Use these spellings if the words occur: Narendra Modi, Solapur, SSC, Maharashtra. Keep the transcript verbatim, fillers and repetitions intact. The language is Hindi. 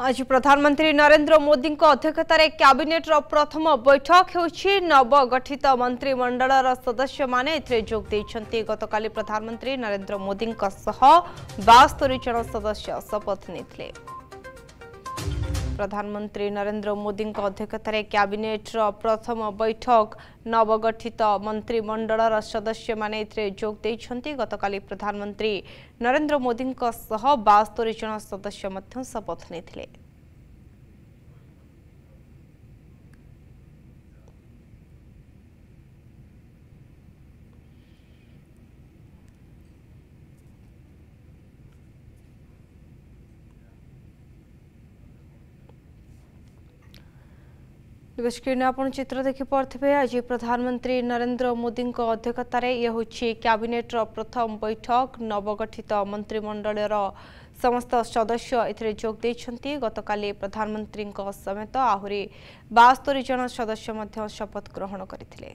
आज प्रधानमंत्री नरेंद्र मोदी अध्यक्षत कैबिनेट प्रथम बैठक होछि नवगठित मंत्रिमंडल सदस्य माने एथिरे जोग दैछन्ति। गतकाली प्रधानमंत्री नरेंद्र मोदी बास्तरी जन सदस्य शपथ नेथिले। प्रधानमंत्री नरेंद्र मोदी अध्यक्षत कैबिनेट प्रथम बैठक नवगठित मंत्रिमंडल सदस्य माने एथिरे जोग दैछन्ति। गतकाली प्रधानमंत्री नरेंद्र मोदी बास्तरी जन सदस्य मध्य शपथ नेथिले। स्क्रीन आपन चित्र देखि पार्थिबे। आज प्रधानमंत्री नरेंद्र मोदी अध्यक्षत यह हूँ कैबिनेट प्रथम बैठक नवगठित मंत्रिमंडल समस्त सदस्य एथिरे जोग दैछन्ति। गतकाली प्रधानमंत्री समेत आहुरी बास्तरी जन सदस्य मध्य शपथ ग्रहण करथिले।